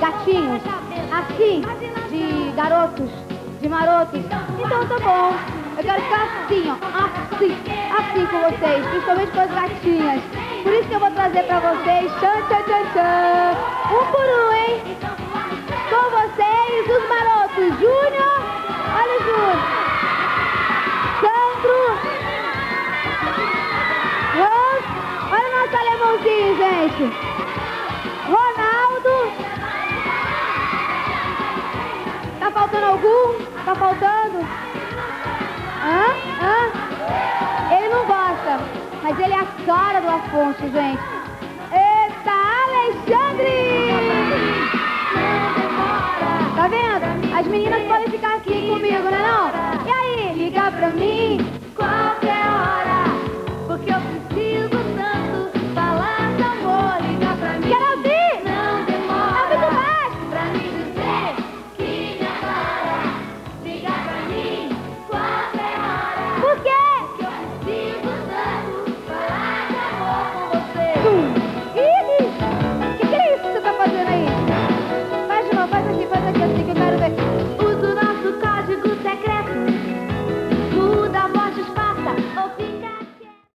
gatinhos, assim, de garotos, de marotos. Então tá bom, eu quero ficar assim, ó, assim, assim com vocês, principalmente com as gatinhas. Por isso que eu vou trazer pra vocês, tchan, tchan, tchan, tchan, um por um, hein? Com vocês, os marotos, Júnior, olha o Júnior, Sandro, Hans, olha o nosso alemãozinho, gente. Tá faltando algum? Tá faltando? Hã? Hã? Ele não gosta, mas ele é a cara do Afonso, gente. Eita, Alexandre! Tá vendo? As meninas podem ficar aqui comigo, né não? E aí? Liga pra mim qualquer hora, porque eu preciso tanto falar de amor. Liga pra mim. Quero ouvir! Não demora. É muito baixo. Pra mim dizer. Faz aqui assim que eu quero ver.